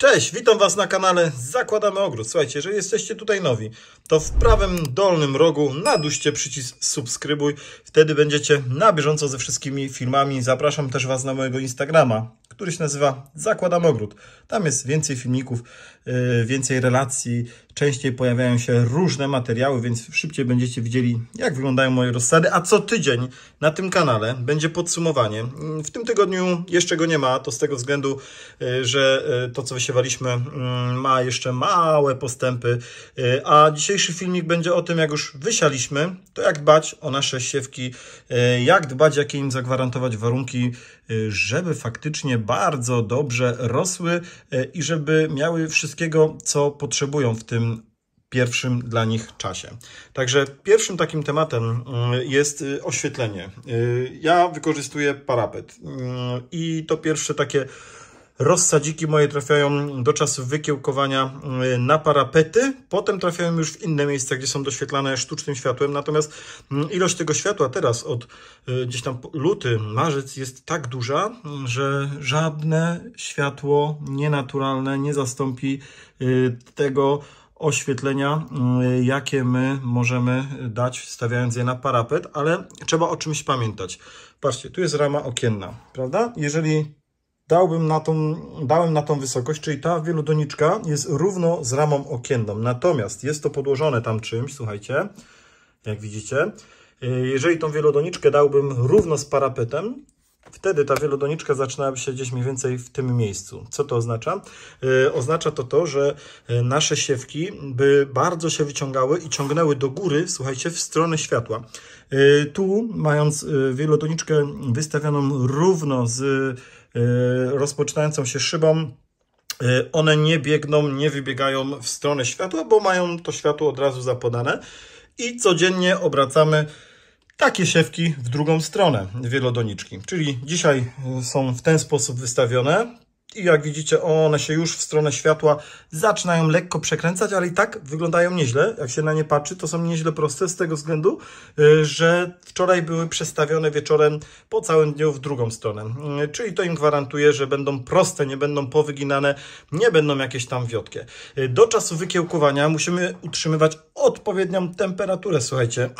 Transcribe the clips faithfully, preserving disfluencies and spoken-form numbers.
Cześć, witam Was na kanale Zakładamy Ogród. Słuchajcie, jeżeli jesteście tutaj nowi, to w prawym dolnym rogu nadużcie przycisk subskrybuj. Wtedy będziecie na bieżąco ze wszystkimi filmami. Zapraszam też Was na mojego Instagrama, który się nazywa Zakładamy Ogród. Tam jest więcej filmików, więcej relacji, częściej pojawiają się różne materiały, więc szybciej będziecie widzieli, jak wyglądają moje rozsady. A co tydzień na tym kanale będzie podsumowanie. W tym tygodniu jeszcze go nie ma, to z tego względu, że to, co wysiewaliśmy, ma jeszcze małe postępy. A dzisiejszy filmik będzie o tym, jak już wysialiśmy, to jak dbać o nasze siewki, jak dbać, jakie im zagwarantować warunki, żeby faktycznie bardzo dobrze rosły i żeby miały wszystkiego, co potrzebują w tym pierwszym dla nich czasie. Także pierwszym takim tematem jest oświetlenie. Ja wykorzystuję parapet i to pierwsze takie rozsadziki moje trafiają do czasu wykiełkowania na parapety, potem trafiają już w inne miejsca, gdzie są doświetlane sztucznym światłem, natomiast ilość tego światła teraz od gdzieś tam luty, marzec jest tak duża, że żadne światło nienaturalne nie zastąpi tego oświetlenia, jakie my możemy dać, stawiając je na parapet, ale trzeba o czymś pamiętać. Patrzcie, tu jest rama okienna, prawda? Jeżeli Dałbym na tą, dałem na tą wysokość, czyli ta wielodoniczka jest równo z ramą okienną. Natomiast jest to podłożone tam czymś, słuchajcie, jak widzicie. Jeżeli tą wielodoniczkę dałbym równo z parapetem, wtedy ta wielodoniczka zaczynałaby się gdzieś mniej więcej w tym miejscu. Co to oznacza? Oznacza to to, że nasze siewki by bardzo się wyciągały i ciągnęły do góry, słuchajcie, w stronę światła. Tu, mając wielodoniczkę wystawioną równo z rozpoczynającą się szybą, one nie biegną, nie wybiegają w stronę światła, bo mają to światło od razu zapodane i codziennie obracamy takie siewki w drugą stronę wielodoniczki. Czyli dzisiaj są w ten sposób wystawione i jak widzicie, one się już w stronę światła zaczynają lekko przekręcać, ale i tak wyglądają nieźle. Jak się na nie patrzy, to są nieźle proste z tego względu, że wczoraj były przestawione wieczorem po całym dniu w drugą stronę. Czyli to im gwarantuje, że będą proste, nie będą powyginane, nie będą jakieś tam wiotkie. Do czasu wykiełkowania musimy utrzymywać odpowiednią temperaturę. Słuchajcie,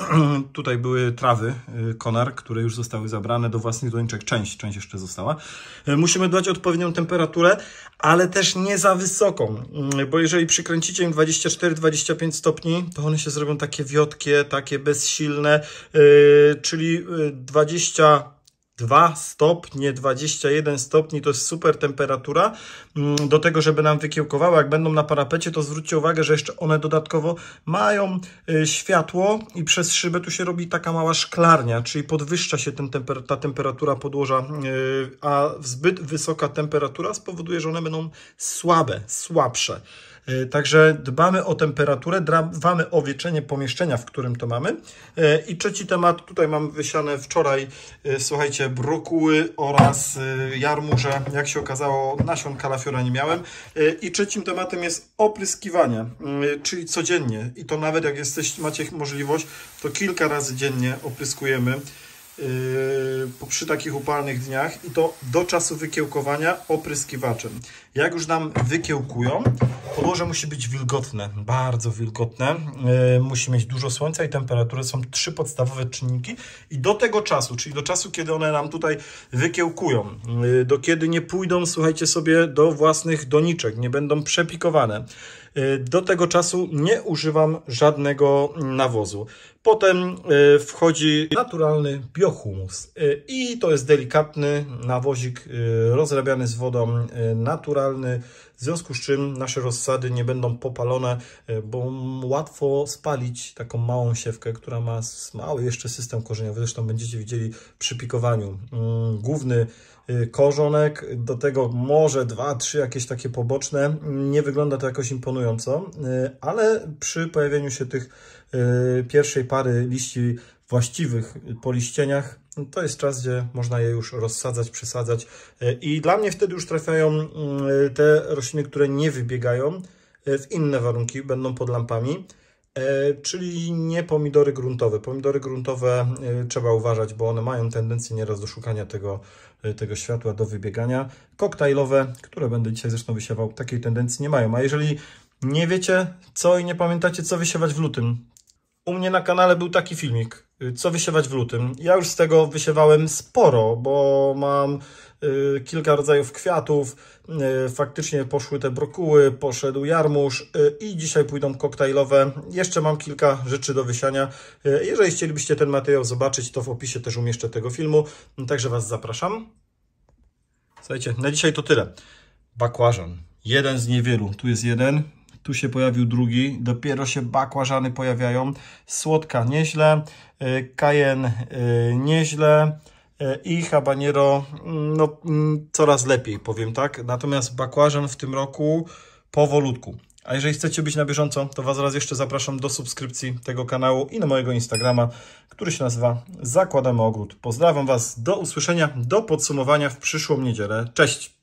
tutaj były trawy, konar, które już zostały zabrane do własnych doniczek. Część, część jeszcze została. Musimy dbać o odpowiednią temperaturę, ale też nie za wysoką, bo jeżeli przykręcicie im dwadzieścia cztery dwadzieścia pięć stopni, to one się zrobią takie wiotkie, takie bezsilne, yy, czyli dwadzieścia dwa stopnie, dwadzieścia jeden stopni to jest super temperatura do tego, żeby nam wykiełkowały. Jak będą na parapecie, to zwróćcie uwagę, że jeszcze one dodatkowo mają światło i przez szybę tu się robi taka mała szklarnia, czyli podwyższa się ten temper ta temperatura podłoża, a zbyt wysoka temperatura spowoduje, że one będą słabe, słabsze. Także dbamy o temperaturę, dbamy o wieczenie pomieszczenia, w którym to mamy. I trzeci temat, tutaj mam wysiane wczoraj, słuchajcie, brokuły oraz jarmuże. Jak się okazało, nasion kalafiora nie miałem. I trzecim tematem jest opryskiwanie, czyli codziennie. I to nawet jak jesteście, macie możliwość, to kilka razy dziennie opryskujemy przy takich upalnych dniach i to do czasu wykiełkowania opryskiwaczem. Jak już nam wykiełkują, podłoże musi być wilgotne, bardzo wilgotne, musi mieć dużo słońca i temperatury. Są trzy podstawowe czynniki i do tego czasu, czyli do czasu, kiedy one nam tutaj wykiełkują, do kiedy nie pójdą, słuchajcie sobie, do własnych doniczek, nie będą przepikowane, do tego czasu nie używam żadnego nawozu. Potem wchodzi naturalny biohumus i to jest delikatny nawozik rozrabiany z wodą, naturalny, w związku z czym nasze rozsady nie będą popalone, bo łatwo spalić taką małą siewkę, która ma mały jeszcze system korzeniowy. Zresztą będziecie widzieli przy pikowaniu główny korzonek, do tego może dwa, trzy jakieś takie poboczne. Nie wygląda to jakoś imponująco, ale przy pojawieniu się tych pierwszej pary liści właściwych po liścieniach, to jest czas, gdzie można je już rozsadzać, przesadzać i dla mnie wtedy już trafiają te rośliny, które nie wybiegają w inne warunki, będą pod lampami, Czyli nie pomidory gruntowe. Pomidory gruntowe trzeba uważać, bo one mają tendencję nieraz do szukania tego, tego światła, do wybiegania. Koktajlowe, które będę dzisiaj zresztą wysiewał, takiej tendencji nie mają. A jeżeli nie wiecie co i nie pamiętacie co wysiewać w lutym, u mnie na kanale był taki filmik, co wysiewać w lutym. Ja już z tego wysiewałem sporo, bo mam y, kilka rodzajów kwiatów, y, faktycznie poszły te brokuły, poszedł jarmuż y, i dzisiaj pójdą koktajlowe. Jeszcze mam kilka rzeczy do wysiania. Y, jeżeli chcielibyście ten materiał zobaczyć, to w opisie też umieszczę tego filmu, także Was zapraszam. Słuchajcie, na dzisiaj to tyle. Bakłażan, jeden z niewielu, tu jest jeden. Tu się pojawił drugi, dopiero się bakłażany pojawiają. Słodka nieźle, cayenne nieźle i habanero no, coraz lepiej, powiem tak. Natomiast bakłażan w tym roku powolutku. A jeżeli chcecie być na bieżąco, to Was raz jeszcze zapraszam do subskrypcji tego kanału i na mojego Instagrama, który się nazywa Zakładamy Ogród. Pozdrawiam Was, do usłyszenia, do podsumowania w przyszłą niedzielę. Cześć!